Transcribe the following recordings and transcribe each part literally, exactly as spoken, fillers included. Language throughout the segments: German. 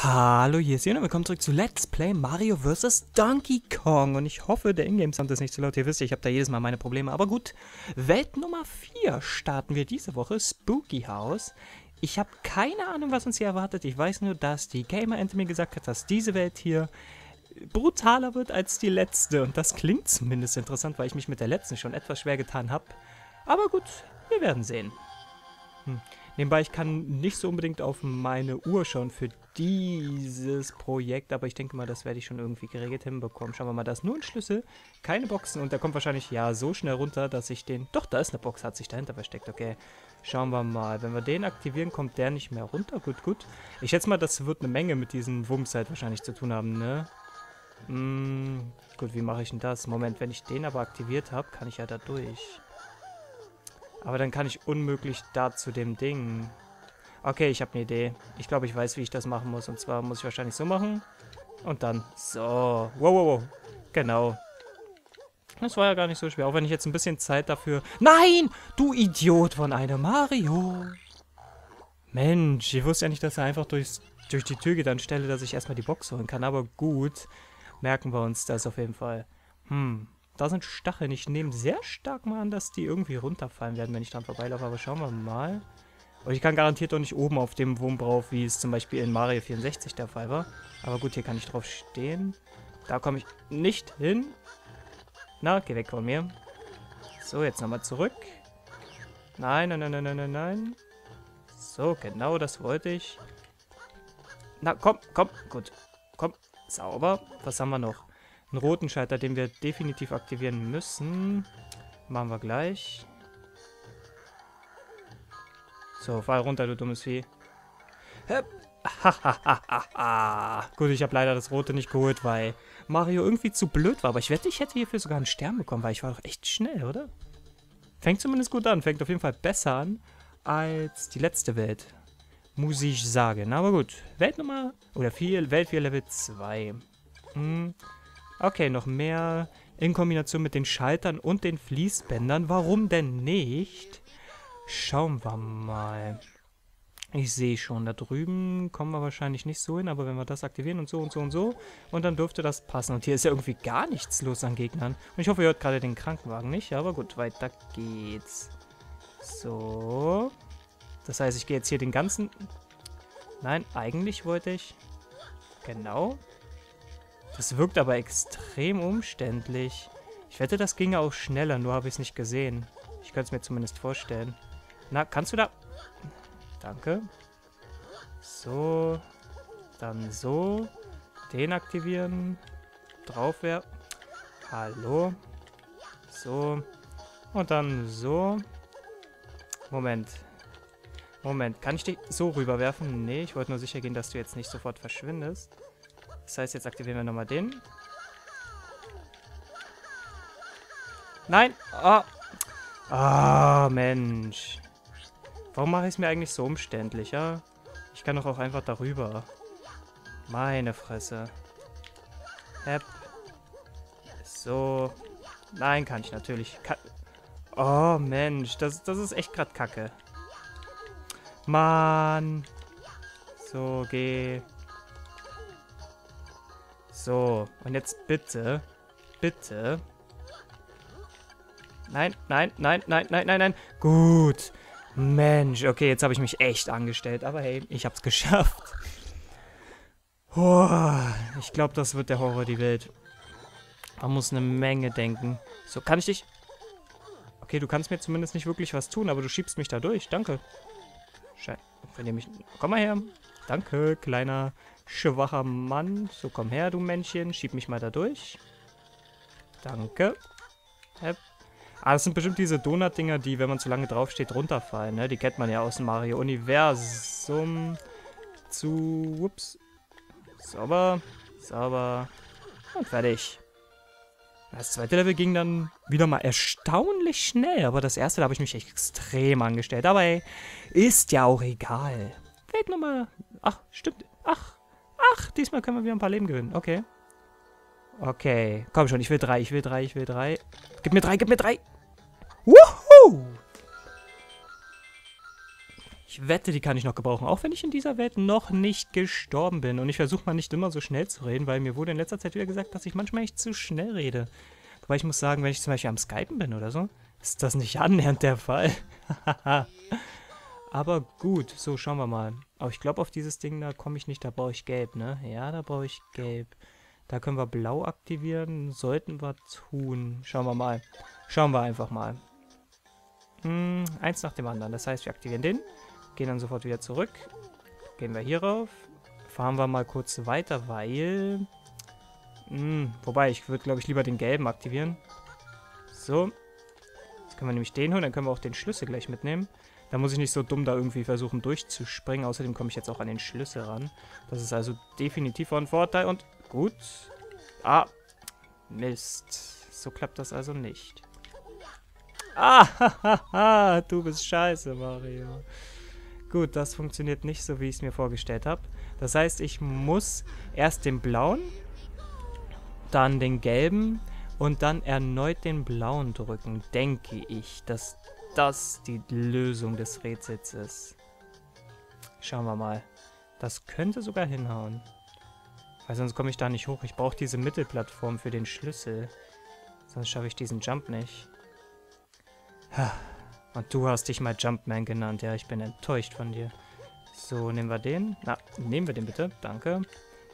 Hallo, hier ist Jona, willkommen zurück zu Let's Play Mario versus. Donkey Kong. Und ich hoffe, der Ingame-Sound ist nicht zu laut. Ihr wisst, ich habe da jedes Mal meine Probleme. Aber gut, Welt Nummer vier starten wir diese Woche, Spooky House. Ich habe keine Ahnung, was uns hier erwartet. Ich weiß nur, dass die Gamer-Ente mir gesagt hat, dass diese Welt hier brutaler wird als die letzte. Und das klingt zumindest interessant, weil ich mich mit der letzten schon etwas schwer getan habe. Aber gut, wir werden sehen. Hm. Nebenbei, ich kann nicht so unbedingt auf meine Uhr schauen für dieses Projekt, aber ich denke mal, das werde ich schon irgendwie geregelt hinbekommen. Schauen wir mal, da ist nur ein Schlüssel, keine Boxen und der kommt wahrscheinlich, ja, so schnell runter, dass ich den... Doch, da ist eine Box, hat sich dahinter versteckt, okay. Schauen wir mal, wenn wir den aktivieren, kommt der nicht mehr runter, gut, gut. Ich schätze mal, das wird eine Menge mit diesen Wumms halt wahrscheinlich zu tun haben, ne? Hm, gut, wie mache ich denn das? Moment, wenn ich den aber aktiviert habe, kann ich ja da durch... Aber dann kann ich unmöglich da zu dem Ding. Okay, ich habe eine Idee. Ich glaube, ich weiß, wie ich das machen muss. Und zwar muss ich wahrscheinlich so machen. Und dann so. Wow, wow, wow. Genau. Das war ja gar nicht so schwer. Auch wenn ich jetzt ein bisschen Zeit dafür... Nein! Du Idiot von einem Mario! Mensch, ich wusste ja nicht, dass er einfach durchs, durch die Tür geht anstelle, dass ich erstmal die Box holen kann. Aber gut, merken wir uns das auf jeden Fall. Hm... Da sind Stacheln. Ich nehme sehr stark mal an, dass die irgendwie runterfallen werden, wenn ich dran vorbeilaufe. Aber schauen wir mal. Und ich kann garantiert auch nicht oben auf dem Wurm drauf, wie es zum Beispiel in Mario vierundsechzig der Fall war. Aber gut, hier kann ich drauf stehen. Da komme ich nicht hin. Na, geh weg von mir. So, jetzt nochmal zurück. Nein, nein, nein, nein, nein, nein. So, genau, das wollte ich. Na, komm, komm, gut. Komm, sauber. Was haben wir noch? Einen roten Schalter, den wir definitiv aktivieren müssen. Machen wir gleich. So, fall runter, du dummes Vieh. Gut, ich habe leider das rote nicht geholt, weil Mario irgendwie zu blöd war. Aber ich wette, ich hätte hierfür sogar einen Stern bekommen, weil ich war doch echt schnell, oder? Fängt zumindest gut an. Fängt auf jeden Fall besser an als die letzte Welt. Muss ich sagen. Aber gut. Welt Nummer... Oder vier, Welt vier, Level zwei. Hm... Okay, noch mehr in Kombination mit den Schaltern und den Fließbändern. Warum denn nicht? Schauen wir mal. Ich sehe schon, da drüben kommen wir wahrscheinlich nicht so hin. Aber wenn wir das aktivieren und so und so und so. Und dann dürfte das passen. Und hier ist ja irgendwie gar nichts los an Gegnern. Und ich hoffe, ihr hört gerade den Krankenwagen nicht. Aber gut, weiter geht's. So. Das heißt, ich gehe jetzt hier den ganzen... Nein, eigentlich wollte ich... Genau... Das wirkt aber extrem umständlich. Ich wette, das ginge auch schneller, nur habe ich es nicht gesehen. Ich könnte es mir zumindest vorstellen. Na, kannst du da... Danke. So. Dann so. Den aktivieren. Draufwerfen. Hallo. So. Und dann so. Moment. Moment. Kann ich dich so rüberwerfen? Nee, ich wollte nur sicher gehen, dass du jetzt nicht sofort verschwindest. Das heißt, jetzt aktivieren wir nochmal den. Nein! Ah! Ah, Mensch. Warum mache ich es mir eigentlich so umständlich, ja? Ich kann doch auch einfach darüber. Meine Fresse. Hep. So. Nein, kann ich natürlich. Kann oh, Mensch. Das, das ist echt gerade Kacke. Mann. So, geh. So, und jetzt bitte, bitte. Nein, nein, nein, nein, nein, nein, nein. Gut. Mensch, okay, jetzt habe ich mich echt angestellt. Aber hey, ich habe es geschafft. Oh, ich glaube, das wird der Horror, die Welt. Man muss eine Menge denken. So, kann ich dich... Okay, du kannst mir zumindest nicht wirklich was tun, aber du schiebst mich da durch. Danke. Scheiße, wenn ihr mich... Komm mal her. Danke, kleiner... Schwacher Mann. So, komm her, du Männchen. Schieb mich mal da durch. Danke. Hep. Ah, das sind bestimmt diese Donut-Dinger, die, wenn man zu lange draufsteht, runterfallen. Ne? Die kennt man ja aus dem Mario-Universum. Zu... Ups. Sauber. Sauber. Und fertig. Das zweite Level ging dann wieder mal erstaunlich schnell. Aber das erste, da habe ich mich echt extrem angestellt. Aber ey, ist ja auch egal. Welt Nummer... Ach, stimmt. Ach. Ach, diesmal können wir wieder ein paar Leben gewinnen. Okay. Okay. Komm schon, ich will drei, ich will drei, ich will drei. Gib mir drei, gib mir drei. Wuhu! Ich wette, die kann ich noch gebrauchen, auch wenn ich in dieser Welt noch nicht gestorben bin. Und ich versuche mal nicht immer so schnell zu reden, weil mir wurde in letzter Zeit wieder gesagt, dass ich manchmal echt zu schnell rede. Wobei ich muss sagen, wenn ich zum Beispiel am Skypen bin oder so, ist das nicht annähernd der Fall. Aber gut, so schauen wir mal. Aber ich glaube, auf dieses Ding da komme ich nicht, da brauche ich gelb, ne? Ja, da brauche ich gelb. Da können wir blau aktivieren, sollten wir tun. Schauen wir mal. Schauen wir einfach mal. Hm, eins nach dem anderen. Das heißt, wir aktivieren den, gehen dann sofort wieder zurück. Gehen wir hier rauf. Fahren wir mal kurz weiter, weil... Hm, wobei, ich würde, glaube ich, lieber den gelben aktivieren. So. Jetzt können wir nämlich den holen, dann können wir auch den Schlüssel gleich mitnehmen. Da muss ich nicht so dumm da irgendwie versuchen durchzuspringen. Außerdem komme ich jetzt auch an den Schlüssel ran. Das ist also definitiv von Vorteil und... Gut. Ah. Mist. So klappt das also nicht. Ah, hahaha, du bist scheiße, Mario. Gut, das funktioniert nicht so, wie ich es mir vorgestellt habe. Das heißt, ich muss erst den blauen, dann den gelben und dann erneut den blauen drücken. Denke ich, dass das die Lösung des Rätsels ist. Schauen wir mal. Das könnte sogar hinhauen. Weil sonst komme ich da nicht hoch. Ich brauche diese Mittelplattform für den Schlüssel. Sonst schaffe ich diesen Jump nicht. Und du hast dich mal Jumpman genannt. Ja, ich bin enttäuscht von dir. So, nehmen wir den. Na, nehmen wir den bitte. Danke.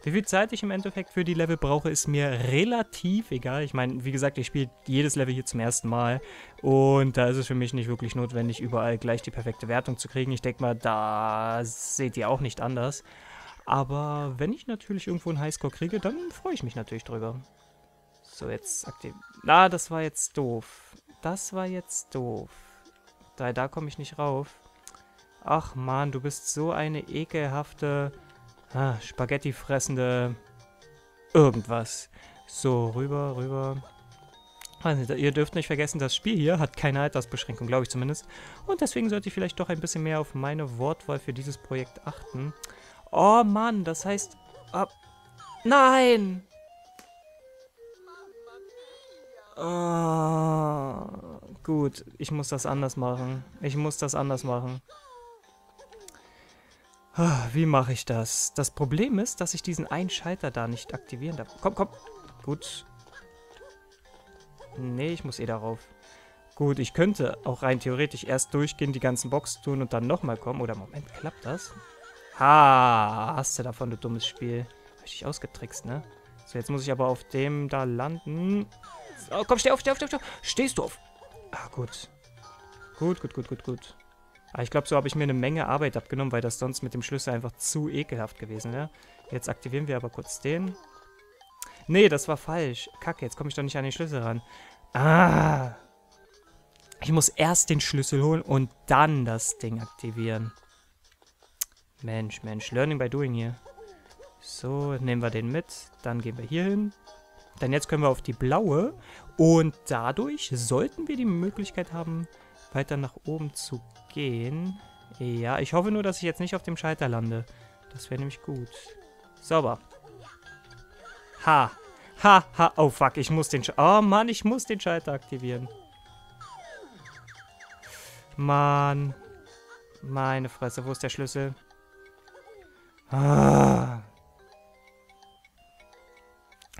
Wie viel Zeit ich im Endeffekt für die Level brauche, ist mir relativ egal. Ich meine, wie gesagt, ich spiele jedes Level hier zum ersten Mal. Und da ist es für mich nicht wirklich notwendig, überall gleich die perfekte Wertung zu kriegen. Ich denke mal, da seht ihr auch nicht anders. Aber wenn ich natürlich irgendwo einen Highscore kriege, dann freue ich mich natürlich drüber. So, jetzt aktiv... Na, ah, das war jetzt doof. Das war jetzt doof. Da, da komme ich nicht rauf. Ach man, du bist so eine ekelhafte, ah, Spaghetti-fressende irgendwas. So, rüber, rüber. Also, ihr dürft nicht vergessen, das Spiel hier hat keine Altersbeschränkung, glaube ich zumindest. Und deswegen sollte ich vielleicht doch ein bisschen mehr auf meine Wortwahl für dieses Projekt achten. Oh Mann, das heißt... Ah, nein! Ah, gut, ich muss das anders machen. Ich muss das anders machen. Ah, wie mache ich das? Das Problem ist, dass ich diesen einen Schalter da nicht aktivieren darf. Komm, komm. Gut. Nee, ich muss eh darauf. Gut, ich könnte auch rein theoretisch erst durchgehen, die ganzen Boxen tun und dann nochmal kommen. Oder Moment, klappt das? Ha, hast du davon, du dummes Spiel. Hab ich dich ausgetrickst, ne? So, jetzt muss ich aber auf dem da landen. Oh, komm, steh auf, steh auf, steh auf. Stehst du auf? Ah, gut. Gut, gut, gut, gut, gut. Ah, ich glaube, so habe ich mir eine Menge Arbeit abgenommen, weil das sonst mit dem Schlüssel einfach zu ekelhaft gewesen wäre. Jetzt aktivieren wir aber kurz den. Nee, das war falsch. Kacke, jetzt komme ich doch nicht an den Schlüssel ran. Ah. Ich muss erst den Schlüssel holen und dann das Ding aktivieren. Mensch, Mensch, Learning by Doing hier. So, nehmen wir den mit. Dann gehen wir hier hin. Dann jetzt können wir auf die blaue. Und dadurch sollten wir die Möglichkeit haben, weiter nach oben zu gehen. Ja, ich hoffe nur, dass ich jetzt nicht auf dem Schalter lande. Das wäre nämlich gut. Sauber. Ha. Ha, ha. Oh, fuck. Ich muss den Sch- Oh, Mann, ich muss den Schalter aktivieren. Mann. Meine Fresse. Wo ist der Schlüssel? Ah.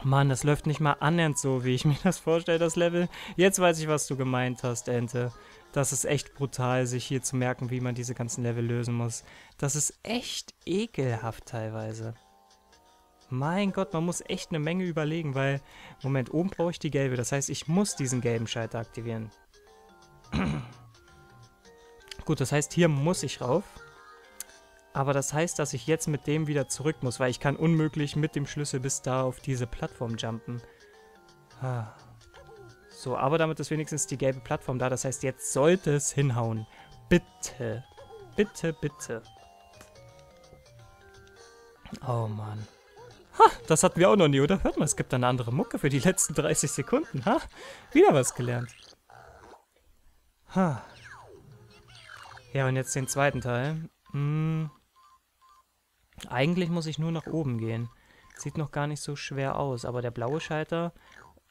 Mann, das läuft nicht mal annähernd so, wie ich mir das vorstelle, das Level. Jetzt weiß ich, was du gemeint hast, Ente. Das ist echt brutal, sich hier zu merken, wie man diese ganzen Level lösen muss. Das ist echt ekelhaft teilweise. Mein Gott, man muss echt eine Menge überlegen, weil... Moment, oben brauche ich die gelbe. Das heißt, ich muss diesen gelben Schalter aktivieren. Gut, das heißt, hier muss ich rauf. Aber das heißt, dass ich jetzt mit dem wieder zurück muss, weil ich kann unmöglich mit dem Schlüssel bis da auf diese Plattform jumpen. Ah. So, aber damit ist wenigstens die gelbe Plattform da. Das heißt, jetzt sollte es hinhauen. Bitte. Bitte, bitte. Oh Mann. Ha, das hatten wir auch noch nie, oder? Hört mal, es gibt eine andere Mucke für die letzten dreißig Sekunden. Ha, wieder was gelernt. Ha. Ja, und jetzt den zweiten Teil. Hm... Eigentlich muss ich nur nach oben gehen. Sieht noch gar nicht so schwer aus, aber der blaue Schalter...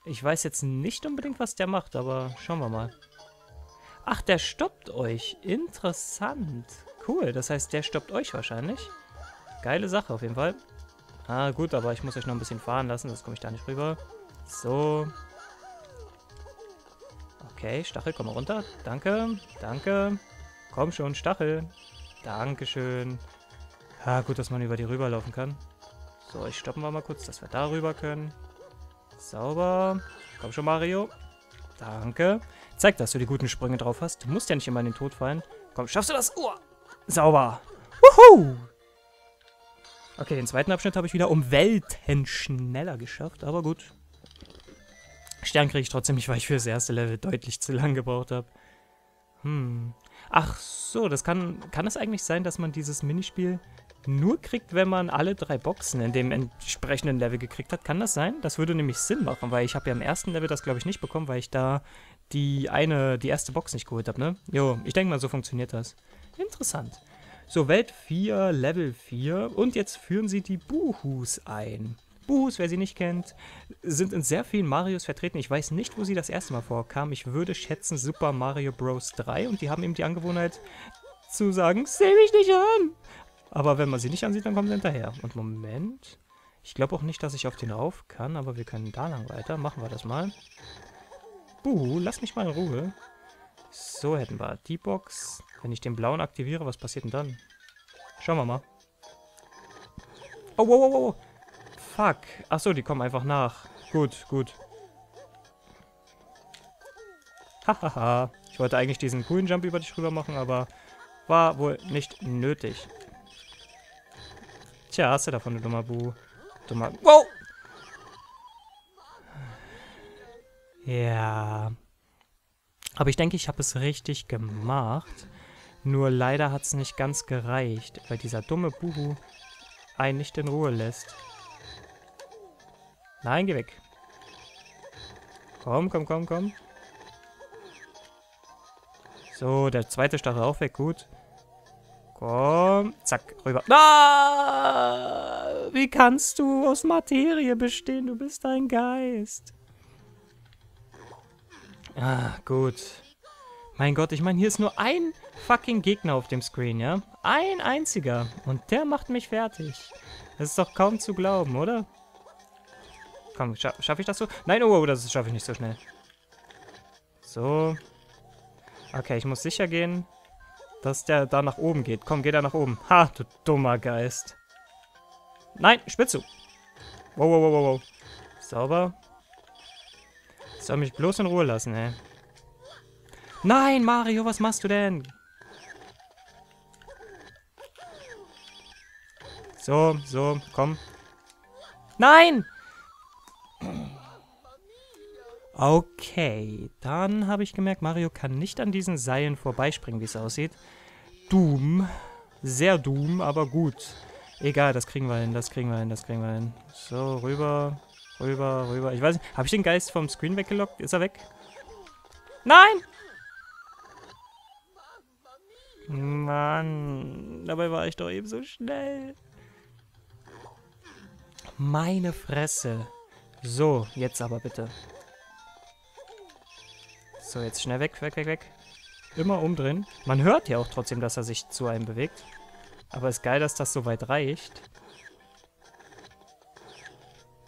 Ich weiß jetzt nicht unbedingt, was der macht, aber schauen wir mal. Ach, der stoppt euch. Interessant. Cool, das heißt, der stoppt euch wahrscheinlich. Geile Sache auf jeden Fall. Ah, gut, aber ich muss euch noch ein bisschen fahren lassen, sonst komme ich da nicht rüber. So. Okay, Stachel, komm mal runter. Danke, danke. Komm schon, Stachel. Dankeschön. Ah, gut, dass man über die rüberlaufen kann. So, ich stoppen wir mal kurz, dass wir da rüber können. Sauber. Komm schon, Mario. Danke. Zeig, dass du die guten Sprünge drauf hast. Du musst ja nicht immer in den Tod fallen. Komm, schaffst du das? Uah. Sauber. Wuhu! Okay, den zweiten Abschnitt habe ich wieder um Welten schneller geschafft, aber gut. Stern kriege ich trotzdem nicht, weil ich für das erste Level deutlich zu lang gebraucht habe. Hm. Ach so, das kann... Kann es eigentlich sein, dass man dieses Minispiel nur kriegt, wenn man alle drei Boxen in dem entsprechenden Level gekriegt hat? Kann das sein? Das würde nämlich Sinn machen, weil ich habe ja im ersten Level das, glaube ich, nicht bekommen, weil ich da die eine, die erste Box nicht geholt habe, ne? Jo, ich denke mal, so funktioniert das. Interessant. So, Welt vier, Level vier und jetzt führen sie die Buhus ein. Buhus, wer sie nicht kennt, sind in sehr vielen Marios vertreten. Ich weiß nicht, wo sie das erste Mal vorkamen. Ich würde schätzen Super Mario Bros. drei und die haben eben die Angewohnheit zu sagen, seh mich nicht an. Aber wenn man sie nicht ansieht, dann kommen sie hinterher. Und Moment, ich glaube auch nicht, dass ich auf den rauf kann, aber wir können da lang weiter. Machen wir das mal. Buhu, lass mich mal in Ruhe. So, hätten wir die Box. Wenn ich den blauen aktiviere, was passiert denn dann? Schauen wir mal. Oh, wow, wow, wow. Fuck. Achso, die kommen einfach nach. Gut, gut. Hahaha. Ich wollte eigentlich diesen coolen Jump über dich rüber machen, aber war wohl nicht nötig. Tja, hast du davon, du dummer Bu. Dummer... Wow! Ja... Aber ich denke, ich habe es richtig gemacht. Nur leider hat es nicht ganz gereicht, weil dieser dumme Buhu einen nicht in Ruhe lässt. Nein, geh weg. Komm, komm, komm, komm. So, der zweite Stachel auch weg, gut. Komm, zack, rüber. Ah! Wie kannst du aus Materie bestehen? Du bist ein Geist. Ah, gut. Mein Gott, ich meine, hier ist nur ein fucking Gegner auf dem Screen, ja? Ein einziger. Und der macht mich fertig. Das ist doch kaum zu glauben, oder? Komm, scha schaffe ich das so? Nein, oh, das schaffe ich nicht so schnell. So. Okay, ich muss sicher gehen, dass der da nach oben geht. Komm, geh da nach oben. Ha, du dummer Geist. Nein, Spitzu. Wow, wow, wow, wow, wow. Sauber. Soll mich bloß in Ruhe lassen, ey. Nein, Mario, was machst du denn? So, so, komm. Nein! Okay, dann habe ich gemerkt, Mario kann nicht an diesen Seilen vorbeispringen, wie es aussieht. Doom. Sehr Doom, aber gut. Egal, das kriegen wir hin, das kriegen wir hin, das kriegen wir hin. So, rüber... Rüber, rüber. Ich weiß nicht. Habe ich den Geist vom Screen weggelockt? Ist er weg? Nein! Mann. Dabei war ich doch eben so schnell. Meine Fresse. So, jetzt aber bitte. So, jetzt schnell weg, weg, weg, weg. Immer umdrehen. Man hört ja auch trotzdem, dass er sich zu einem bewegt. Aber ist geil, dass das so weit reicht.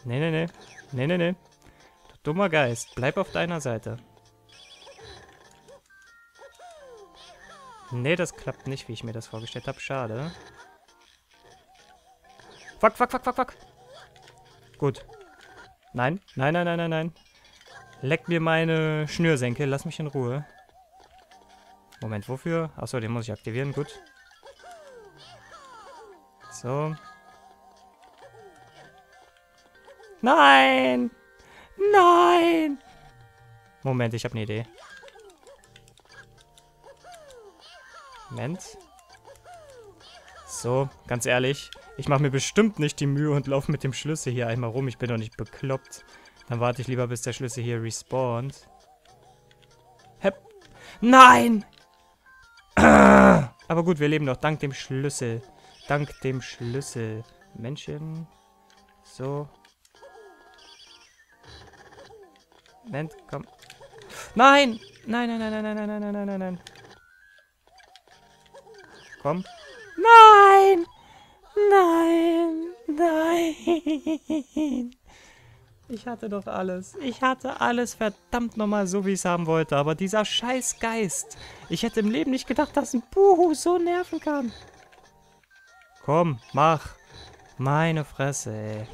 Nee, nee, nee. Nee, nee, nee. Du dummer Geist, bleib auf deiner Seite. Nee, das klappt nicht, wie ich mir das vorgestellt habe. Schade. Fuck, fuck, fuck, fuck, fuck. Gut. Nein, nein, nein, nein, nein, nein. Leck mir meine Schnürsenkel, lass mich in Ruhe. Moment, wofür? Achso, den muss ich aktivieren, gut. So. Nein! Nein! Moment, ich habe eine Idee. Moment. So, ganz ehrlich. Ich mache mir bestimmt nicht die Mühe und laufe mit dem Schlüssel hier einmal rum. Ich bin doch nicht bekloppt. Dann warte ich lieber, bis der Schlüssel hier respawnt. Hep. Nein! Aber gut, wir leben doch dank dem Schlüssel. Dank dem Schlüssel. Menschen. So. Moment, komm. Nein! Nein, nein, nein, nein, nein, nein, nein, nein, nein, nein. Komm. Nein! Nein! Nein! Ich hatte doch alles. Ich hatte alles verdammt nochmal so, wie ich es haben wollte. Aber dieser scheiß Geist. Ich hätte im Leben nicht gedacht, dass ein Buhu so nerven kann. Komm, mach. Meine Fresse, ey.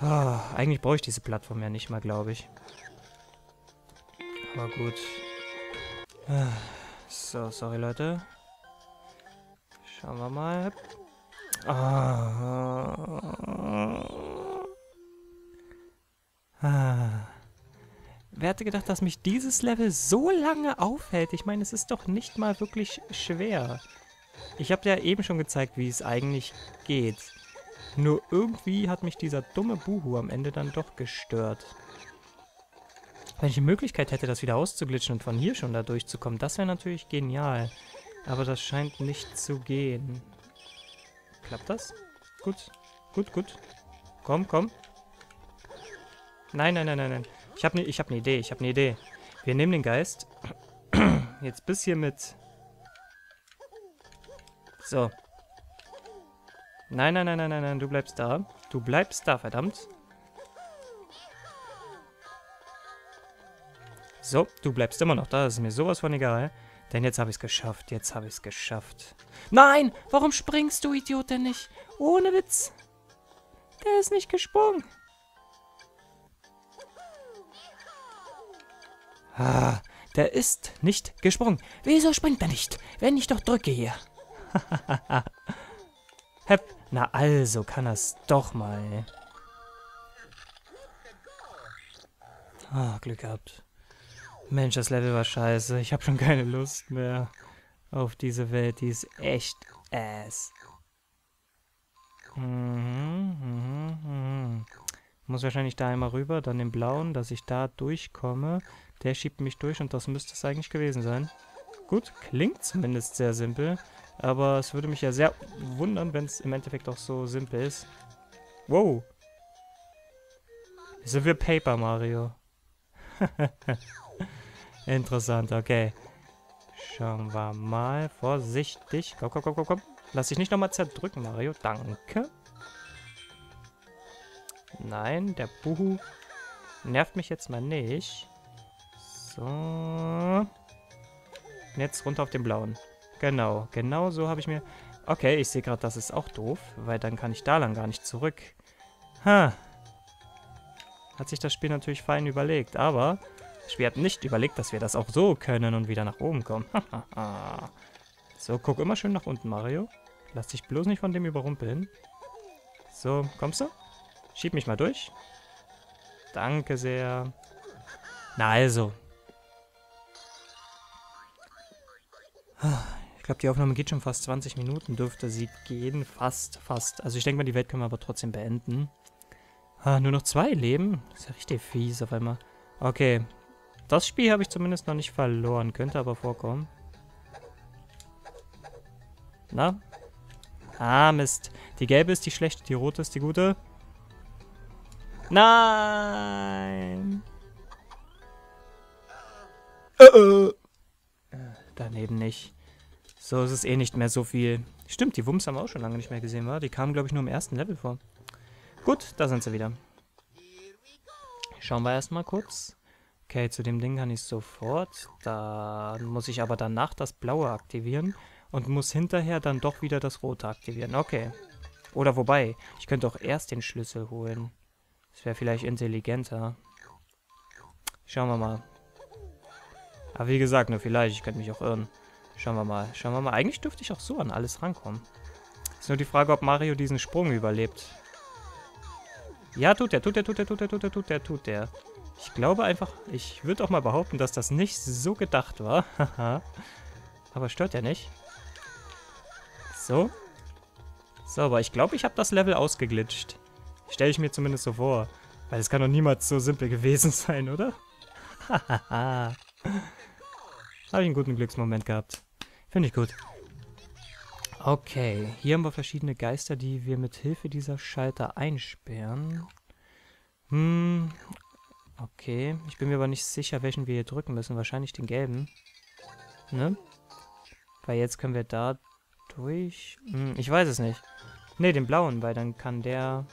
Oh, eigentlich brauche ich diese Plattform ja nicht mal, glaube ich. Aber gut. So, sorry, Leute. Schauen wir mal. Oh. Ah. Wer hätte gedacht, dass mich dieses Level so lange aufhält? Ich meine, es ist doch nicht mal wirklich schwer. Ich habe ja eben schon gezeigt, wie es eigentlich geht. Nur irgendwie hat mich dieser dumme Buhu am Ende dann doch gestört. Wenn ich die Möglichkeit hätte, das wieder auszuglitschen und von hier schon da durchzukommen, das wäre natürlich genial. Aber das scheint nicht zu gehen. Klappt das? Gut, gut, gut. Komm, komm. Nein, nein, nein, nein, nein. Ich habe ne, ich hab ne Idee, ich habe ne Idee. Wir nehmen den Geist. Jetzt bis hier mit. So. Nein, nein, nein, nein, nein, nein, du bleibst da. Du bleibst da, verdammt. So, du bleibst immer noch da. Das ist mir sowas von egal. Denn jetzt habe ich es geschafft, jetzt habe ich es geschafft. Nein, warum springst du, Idiot, denn nicht? Ohne Witz. Der ist nicht gesprungen. Ah, der ist nicht gesprungen. Wieso springt er nicht, wenn ich doch drücke hier? Hepp, na also kann er es doch mal. Ah, Glück gehabt. Mensch, das Level war scheiße. Ich habe schon keine Lust mehr auf diese Welt. Die ist echt ass. Mhm, mhm, mhm. Muss wahrscheinlich da einmal rüber, dann den blauen, dass ich da durchkomme. Der schiebt mich durch und das müsste es eigentlich gewesen sein. Gut, klingt zumindest sehr simpel. Aber es würde mich ja sehr wundern, wenn es im Endeffekt auch so simpel ist. Wow. Sind wir Paper Mario? Interessant, okay. Schauen wir mal. Vorsichtig. Komm, komm, komm, komm, komm. Lass dich nicht nochmal zerdrücken, Mario. Danke. Nein, der Buhu nervt mich jetzt mal nicht. So. Jetzt runter auf den blauen. Genau, genau so habe ich mir... Okay, ich sehe gerade, das ist auch doof, weil dann kann ich da lang gar nicht zurück. Ha. Hat sich das Spiel natürlich fein überlegt, aber... Das Spiel hat nicht überlegt, dass wir das auch so können und wieder nach oben kommen. So, guck immer schön nach unten, Mario. Lass dich bloß nicht von dem überrumpeln. So, kommst du? Schieb mich mal durch. Danke sehr. Na also. Ich glaube, die Aufnahme geht schon fast zwanzig Minuten. Dürfte sie gehen. Fast, fast. Also ich denke mal, die Welt können wir aber trotzdem beenden. Ah, nur noch zwei Leben? Das ist ja richtig fies auf einmal. Okay. Das Spiel habe ich zumindest noch nicht verloren. Könnte aber vorkommen. Na? Ah, Mist. Die gelbe ist die schlechte, die rote ist die gute. Nein! Uh-oh. Daneben nicht. So, es ist eh nicht mehr so viel. Stimmt, die Wumms haben wir auch schon lange nicht mehr gesehen, war? Die kamen, glaube ich, nur im ersten Level vor. Gut, da sind sie wieder. Schauen wir erstmal kurz. Okay, zu dem Ding kann ich sofort. Da muss ich aber danach das Blaue aktivieren und muss hinterher dann doch wieder das Rote aktivieren. Okay. Oder wobei, ich könnte auch erst den Schlüssel holen. Das wäre vielleicht intelligenter. Schauen wir mal. Aber wie gesagt, nur vielleicht, ich könnte mich auch irren. Schauen wir mal, schauen wir mal. Eigentlich dürfte ich auch so an alles rankommen. Ist nur die Frage, ob Mario diesen Sprung überlebt. Ja, tut er, tut er, tut er, tut er, tut er, tut er, tut er. Ich glaube einfach, ich würde auch mal behaupten, dass das nicht so gedacht war. Haha. Aber stört ja nicht. So. So, aber ich glaube, ich habe das Level ausgeglitscht. Stelle ich mir zumindest so vor. Weil es kann doch niemals so simpel gewesen sein, oder? Hahaha. Habe ich einen guten Glücksmoment gehabt. Finde ich gut. Okay, hier haben wir verschiedene Geister, die wir mit Hilfe dieser Schalter einsperren. Hm, okay. Ich bin mir aber nicht sicher, welchen wir hier drücken müssen. Wahrscheinlich den gelben. Ne? Weil jetzt können wir da durch... Hm, ich weiß es nicht. Ne, den blauen, weil dann kann der...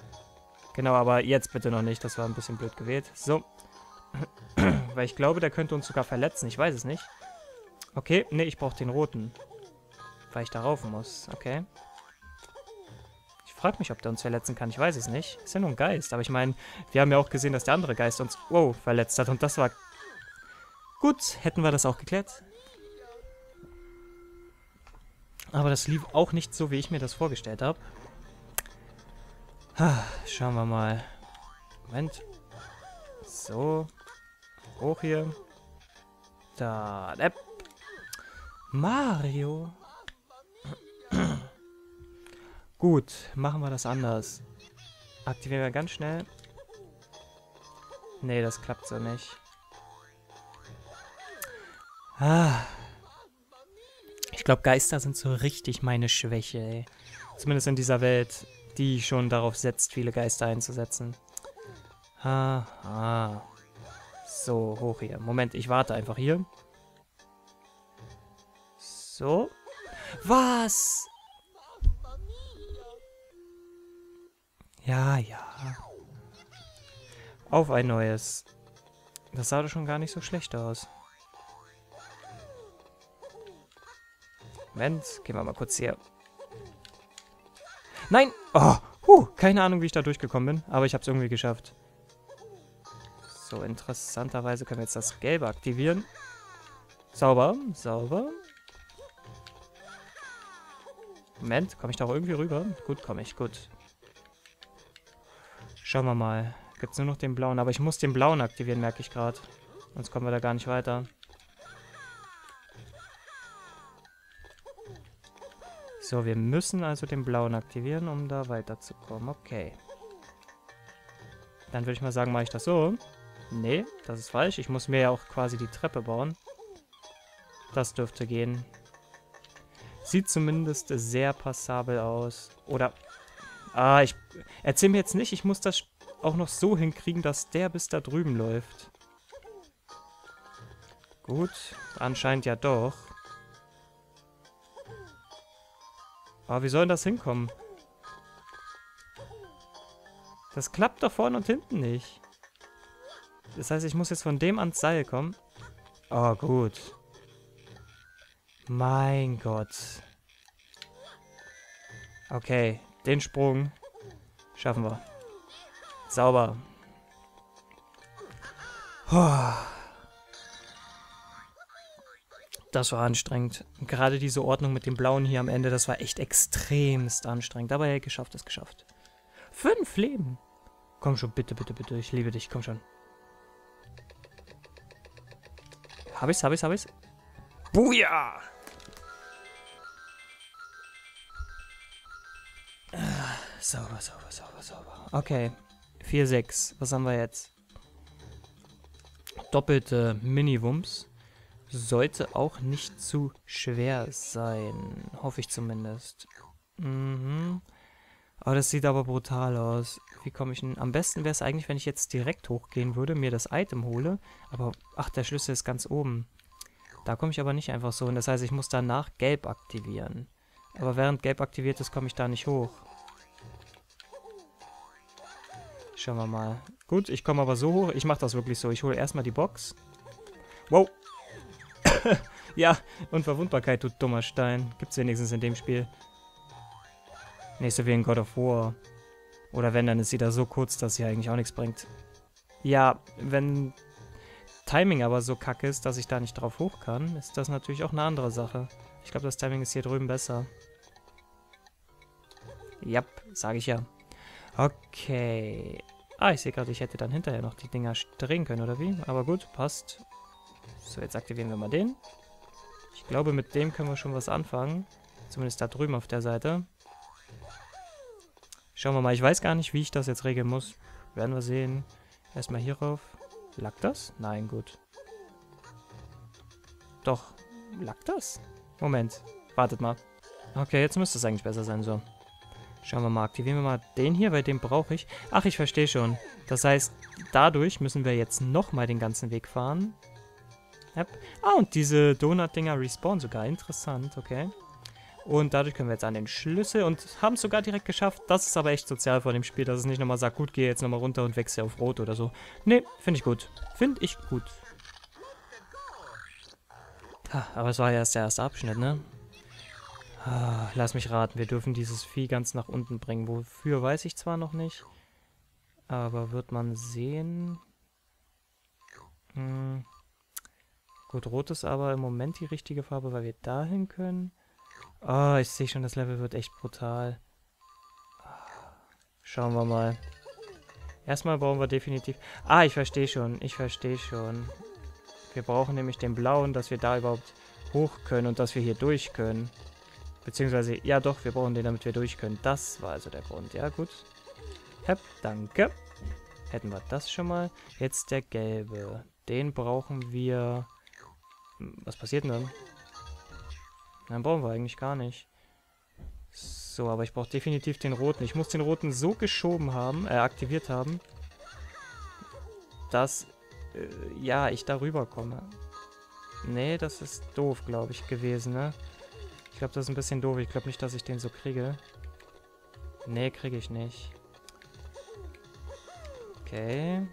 Genau, aber jetzt bitte noch nicht. Das war ein bisschen blöd gewählt. So. Weil ich glaube, der könnte uns sogar verletzen. Ich weiß es nicht. Okay, ne, ich brauche den roten. Weil ich da rauf muss. Okay. Ich frage mich, ob der uns verletzen kann. Ich weiß es nicht. Ist ja nur ein Geist. Aber ich meine, wir haben ja auch gesehen, dass der andere Geist uns... Wow, verletzt hat. Und das war... Gut, hätten wir das auch geklärt. Aber das lief auch nicht so, wie ich mir das vorgestellt habe. Ha, schauen wir mal. Moment. So. Hoch hier. Da. Äh. Mario. Gut, machen wir das anders. Aktivieren wir ganz schnell. Nee, das klappt so nicht. Ah. Ich glaube, Geister sind so richtig meine Schwäche, ey. Zumindest in dieser Welt, die schon darauf setzt, viele Geister einzusetzen. Ha, ha. So, hoch hier. Moment, ich warte einfach hier. So. Was? Ja, ja. Auf ein neues. Das sah doch schon gar nicht so schlecht aus. Moment, gehen wir mal kurz hier. Nein! Oh! Huh, keine Ahnung, wie ich da durchgekommen bin, aber ich habe es irgendwie geschafft. So, interessanterweise können wir jetzt das Gelbe aktivieren. Sauber, sauber. Moment, komme ich da auch irgendwie rüber? Gut, komme ich, gut. Schauen wir mal. Gibt es nur noch den blauen, aber ich muss den blauen aktivieren, merke ich gerade. Sonst kommen wir da gar nicht weiter. So, wir müssen also den blauen aktivieren, um da weiterzukommen. Okay. Dann würde ich mal sagen, mache ich das so. Nee, das ist falsch. Ich muss mir ja auch quasi die Treppe bauen. Das dürfte gehen. Sieht zumindest sehr passabel aus. Oder... Ah, ich... Erzähl mir jetzt nicht, ich muss das auch noch so hinkriegen, dass der bis da drüben läuft. Gut. Anscheinend ja doch. Aber wie soll denn das hinkommen? Das klappt doch vorne und hinten nicht. Das heißt, ich muss jetzt von dem ans Seil kommen. Oh, gut. Mein Gott. Okay, den Sprung schaffen wir. Sauber. Puh. Das war anstrengend. Gerade diese Ordnung mit dem Blauen hier am Ende, das war echt extremst anstrengend. Aber hey, geschafft ist geschafft. Fünf Leben. Komm schon, bitte, bitte, bitte. Ich liebe dich. Komm schon. Hab ich's, hab ich's, hab ich's. Booyah! Ah, sauber, sauber, sauber, sauber. Okay. vier, sechs. Was haben wir jetzt? Doppelte Mini-Wumms. Sollte auch nicht zu schwer sein. Hoffe ich zumindest. Mhm. Oh, das sieht aber brutal aus. Wie komme ich denn? Am besten wäre es eigentlich, wenn ich jetzt direkt hochgehen würde, mir das Item hole. Aber, ach, der Schlüssel ist ganz oben. Da komme ich aber nicht einfach so hin. Das heißt, ich muss danach Gelb aktivieren. Aber während Gelb aktiviert ist, komme ich da nicht hoch. Schauen wir mal. Gut, ich komme aber so hoch. Ich mache das wirklich so. Ich hole erstmal die Box. Wow. Ja, Unverwundbarkeit, du dummer Stein. Gibt's wenigstens in dem Spiel. Nicht so wie in God of War. Oder wenn, dann ist sie da so kurz, dass sie eigentlich auch nichts bringt. Ja, wenn Timing aber so kacke ist, dass ich da nicht drauf hoch kann, ist das natürlich auch eine andere Sache. Ich glaube, das Timing ist hier drüben besser. Jap, sage ich ja. Okay. Ah, ich sehe gerade, ich hätte dann hinterher noch die Dinger drehen können, oder wie? Aber gut, passt. So, jetzt aktivieren wir mal den. Ich glaube, mit dem können wir schon was anfangen. Zumindest da drüben auf der Seite. Schauen wir mal. Ich weiß gar nicht, wie ich das jetzt regeln muss. Werden wir sehen. Erstmal hier rauf. Lag das? Nein, gut. Doch. Lag das? Moment. Wartet mal. Okay, jetzt müsste es eigentlich besser sein. So. Schauen wir mal. Aktivieren wir mal den hier, weil den brauche ich. Ach, ich verstehe schon. Das heißt, dadurch müssen wir jetzt nochmal den ganzen Weg fahren. Yep. Ah, und diese Donut-Dinger respawnen sogar. Interessant, okay. Und dadurch können wir jetzt an den Schlüssel und haben es sogar direkt geschafft. Das ist aber echt sozial von dem Spiel, dass es nicht nochmal sagt, gut, gehe jetzt nochmal runter und wechsle auf Rot oder so. Ne, finde ich gut. Finde ich gut. Ha, aber es war ja erst der erste Abschnitt, ne? Ah, lass mich raten, wir dürfen dieses Vieh ganz nach unten bringen. Wofür, weiß ich zwar noch nicht. Aber wird man sehen... Hm. Gut, Rot ist aber im Moment die richtige Farbe, weil wir dahin können. Ah, oh, ich sehe schon, das Level wird echt brutal. Schauen wir mal. Erstmal brauchen wir definitiv... Ah, ich verstehe schon, ich verstehe schon. Wir brauchen nämlich den blauen, dass wir da überhaupt hoch können und dass wir hier durch können. Beziehungsweise, ja doch, wir brauchen den, damit wir durch können. Das war also der Grund. Ja, gut. Hep, danke. Hätten wir das schon mal. Jetzt der gelbe. Den brauchen wir... Was passiert denn dann? Nein, brauchen wir eigentlich gar nicht. So, aber ich brauche definitiv den roten. Ich muss den roten so geschoben haben, äh, aktiviert haben, dass, äh, ja, ich da rüberkomme. Nee, das ist doof, glaube ich, gewesen, ne? Ich glaube, das ist ein bisschen doof. Ich glaube nicht, dass ich den so kriege. Nee, kriege ich nicht. Okay. Ähm,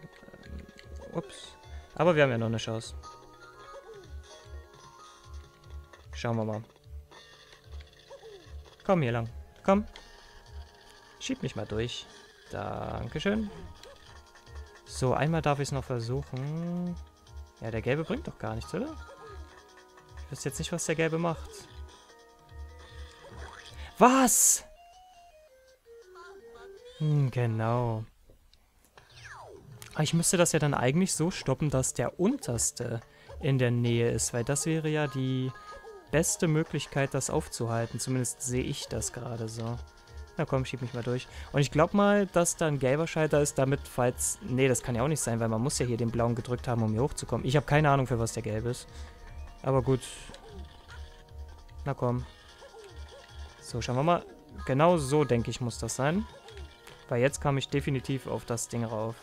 ups. Aber wir haben ja noch eine Chance. Schauen wir mal. Komm hier lang. Komm. Schieb mich mal durch. Dankeschön. So, einmal darf ich es noch versuchen. Ja, der Gelbe bringt doch gar nichts, oder? Ich wüsste jetzt nicht, was der Gelbe macht. Was? Hm, genau. Aber ich müsste das ja dann eigentlich so stoppen, dass der unterste in der Nähe ist, weil das wäre ja die beste Möglichkeit, das aufzuhalten. Zumindest sehe ich das gerade so. Na komm, schieb mich mal durch. Und ich glaube mal, dass da ein gelber Schalter ist, damit, falls... Nee, das kann ja auch nicht sein, weil man muss ja hier den blauen gedrückt haben, um hier hochzukommen. Ich habe keine Ahnung, für was der gelb ist. Aber gut. Na komm. So, schauen wir mal. Genau so, denke ich, muss das sein. Weil jetzt kam ich definitiv auf das Ding rauf.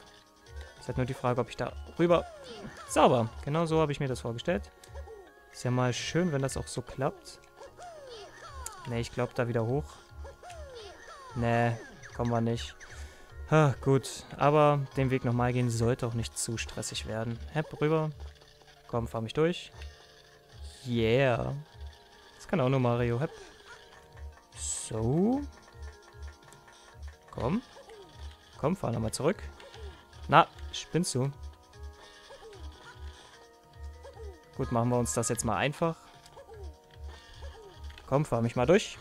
Ist halt nur die Frage, ob ich da rüber... Sauber. Genau so habe ich mir das vorgestellt. Ist ja mal schön, wenn das auch so klappt. Ne, ich glaube, da wieder hoch. Ne, kommen wir nicht. Ha, gut. Aber den Weg nochmal gehen sollte auch nicht zu stressig werden. Hepp, rüber. Komm, fahr mich durch. Yeah. Das kann auch nur Mario. Hepp. So. Komm. Komm, fahr nochmal zurück. Na, spinnst du? Gut, machen wir uns das jetzt mal einfach. Komm, fahr mich mal durch.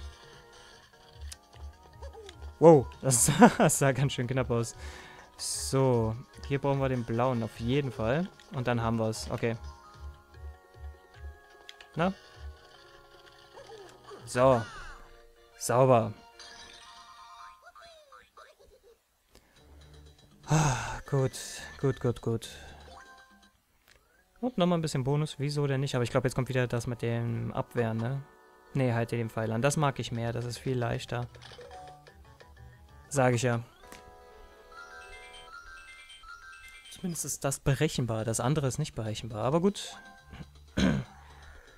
Wow, das sah, das sah ganz schön knapp aus. So, hier brauchen wir den blauen auf jeden Fall. Und dann haben wir es. Okay. Na? So. Sauber. Ah, gut, gut, gut, gut. Und nochmal ein bisschen Bonus. Wieso denn nicht? Aber ich glaube, jetzt kommt wieder das mit dem Abwehren, ne? Ne, halte den Pfeil an. Das mag ich mehr. Das ist viel leichter. Sage ich ja. Zumindest ist das berechenbar. Das andere ist nicht berechenbar. Aber gut.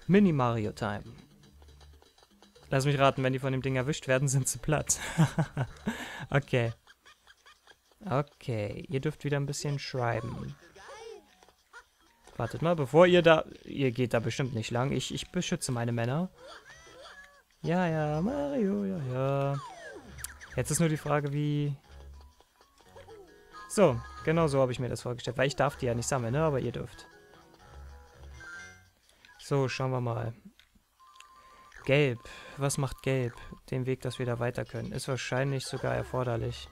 Mini-Mario-Time. Lass mich raten, wenn die von dem Ding erwischt werden, sind sie platt. Okay. Okay, ihr dürft wieder ein bisschen schreiben. Wartet mal, bevor ihr da... Ihr geht da bestimmt nicht lang. Ich, ich beschütze meine Männer. Ja, ja, Mario, ja, ja. Jetzt ist nur die Frage, wie... So, genau so habe ich mir das vorgestellt. Weil ich darf die ja nicht sammeln, ne? Aber ihr dürft. So, schauen wir mal. Gelb. Was macht Gelb? Den Weg, dass wir da weiter können. Ist wahrscheinlich sogar erforderlich.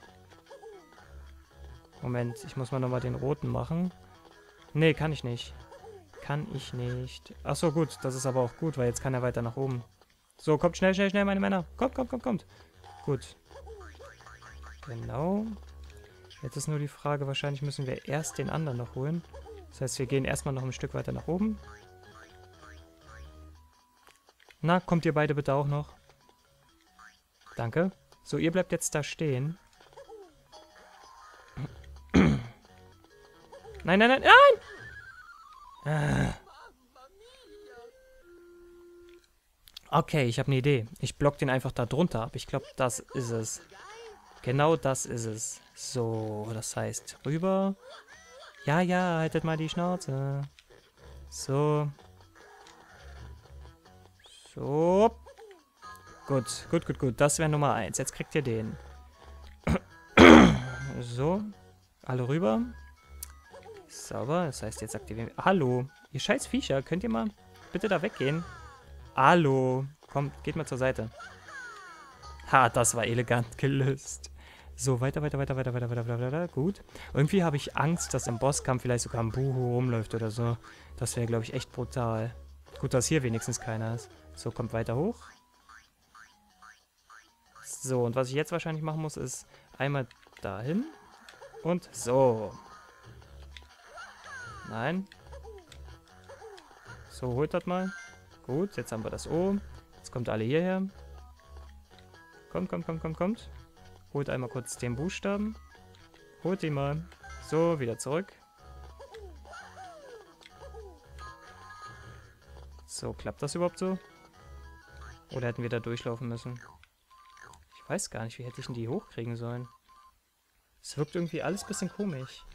Moment, ich muss mal nochmal den roten machen. Nee, kann ich nicht. Kann ich nicht. Achso, gut. Das ist aber auch gut, weil jetzt kann er weiter nach oben. So, kommt schnell, schnell, schnell, meine Männer. Kommt, kommt, kommt, kommt. Gut. Genau. Jetzt ist nur die Frage, wahrscheinlich müssen wir erst den anderen noch holen. Das heißt, wir gehen erstmal noch ein Stück weiter nach oben. Na, kommt ihr beide bitte auch noch? Danke. So, ihr bleibt jetzt da stehen. Nein, nein, nein, nein! Ah. Okay, ich habe eine Idee. Ich block den einfach da drunter ab. Ich glaube, das ist es. Genau das ist es. So, das heißt, rüber. Ja, ja, haltet mal die Schnauze. So. So. Gut, gut, gut, gut. Das wäre Nummer eins. Jetzt kriegt ihr den. So. Alle rüber. Sauber. Das heißt, jetzt aktivieren wir... Hallo. Ihr scheiß Viecher. Könnt ihr mal bitte da weggehen? Hallo. Kommt, geht mal zur Seite. Ha, das war elegant gelöst. So, weiter, weiter, weiter, weiter, weiter, weiter, weiter, weiter. Gut. Irgendwie habe ich Angst, dass im Bosskampf vielleicht sogar ein Buhu rumläuft oder so. Das wäre, glaube ich, echt brutal. Gut, dass hier wenigstens keiner ist. So, kommt weiter hoch. So, und was ich jetzt wahrscheinlich machen muss, ist einmal dahin. Und so. Nein. So, holt das mal. Gut, jetzt haben wir das O. Jetzt kommt alle hierher. Kommt, kommt, kommt, kommt, kommt. Holt einmal kurz den Buchstaben. Holt ihn mal. So, wieder zurück. So, klappt das überhaupt so? Oder hätten wir da durchlaufen müssen? Ich weiß gar nicht, wie hätte ich denn die hochkriegen sollen? Es wirkt irgendwie alles ein bisschen komisch.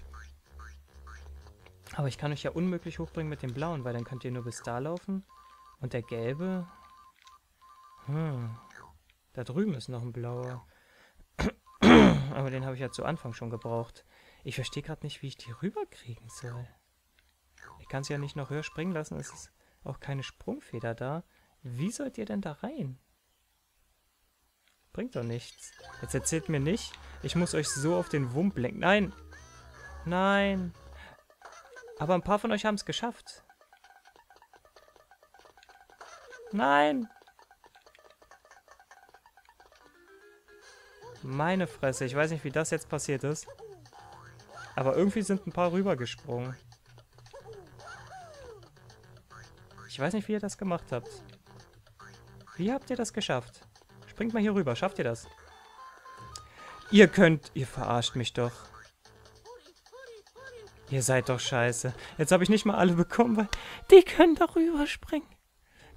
Aber ich kann euch ja unmöglich hochbringen mit dem blauen, weil dann könnt ihr nur bis da laufen. Und der gelbe... Hm... Da drüben ist noch ein blauer. Aber den habe ich ja zu Anfang schon gebraucht. Ich verstehe gerade nicht, wie ich die rüberkriegen soll. Ich kann sie ja nicht noch höher springen lassen. Es ist auch keine Sprungfeder da. Wie sollt ihr denn da rein? Bringt doch nichts. Jetzt erzählt mir nicht, ich muss euch so auf den Wump lenken. Nein! Nein! Aber ein paar von euch haben es geschafft. Nein! Meine Fresse, ich weiß nicht, wie das jetzt passiert ist. Aber irgendwie sind ein paar rübergesprungen. Ich weiß nicht, wie ihr das gemacht habt. Wie habt ihr das geschafft? Springt mal hier rüber, schafft ihr das? Ihr könnt... Ihr verarscht mich doch. Ihr seid doch scheiße. Jetzt habe ich nicht mal alle bekommen, weil... Die können da rüberspringen.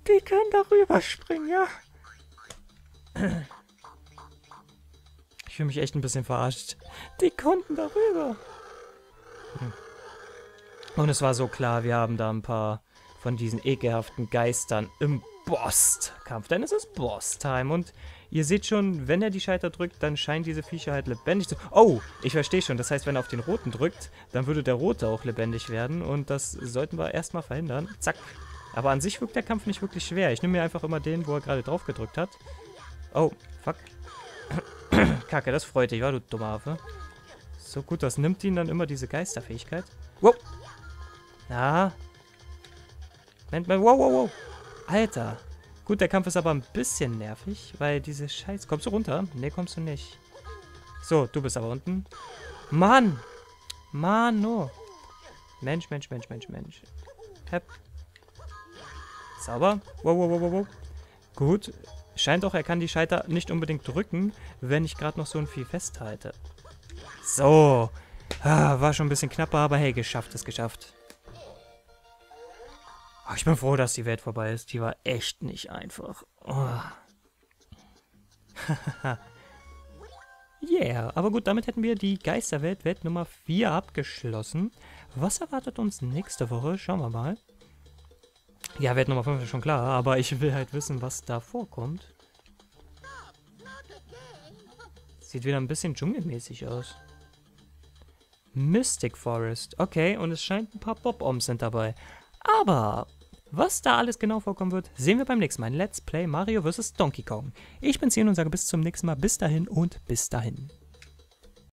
Die können da rüberspringen, ja. Ich fühle mich echt ein bisschen verarscht. Die konnten darüber. Hm. Und es war so klar, wir haben da ein paar von diesen ekelhaften Geistern im Boss-Kampf. Denn es ist Boss-Time. Und ihr seht schon, wenn er die Schalter drückt, dann scheinen diese Viecher halt lebendig zu... Oh, ich verstehe schon. Das heißt, wenn er auf den roten drückt, dann würde der rote auch lebendig werden. Und das sollten wir erstmal verhindern. Zack. Aber an sich wirkt der Kampf nicht wirklich schwer. Ich nehme mir einfach immer den, wo er gerade drauf gedrückt hat. Oh, fuck. Kacke, das freut dich, ja, du dummer Affe. So gut, das nimmt ihn dann immer diese Geisterfähigkeit. Wow. Na. Moment mal, wow, wow, wow. Alter. Gut, der Kampf ist aber ein bisschen nervig, weil diese Scheiß... Kommst du runter? Nee, kommst du nicht. So, du bist aber unten. Mann. Mann, no. Mensch, Mensch, Mensch, Mensch, Mensch. Hep. Sauber. Wow, wow, wow, wow, wow. Gut. Scheint auch, er kann die Schalter nicht unbedingt drücken, wenn ich gerade noch so ein Vieh festhalte. So. Ah, war schon ein bisschen knapper, aber hey, geschafft ist geschafft. Oh, ich bin froh, dass die Welt vorbei ist. Die war echt nicht einfach. Oh. Yeah, aber gut, damit hätten wir die Geisterwelt, Welt Nummer vier abgeschlossen. Was erwartet uns nächste Woche? Schauen wir mal. Ja, Welt Nummer fünf ist schon klar, aber ich will halt wissen, was da vorkommt. Sieht wieder ein bisschen dschungelmäßig aus. Mystic Forest. Okay, und es scheint ein paar Bob-Oms sind dabei. Aber was da alles genau vorkommen wird, sehen wir beim nächsten Mal in Let's Play Mario versus. Donkey Kong. Ich bin's hier und sage bis zum nächsten Mal. Bis dahin und bis dahin.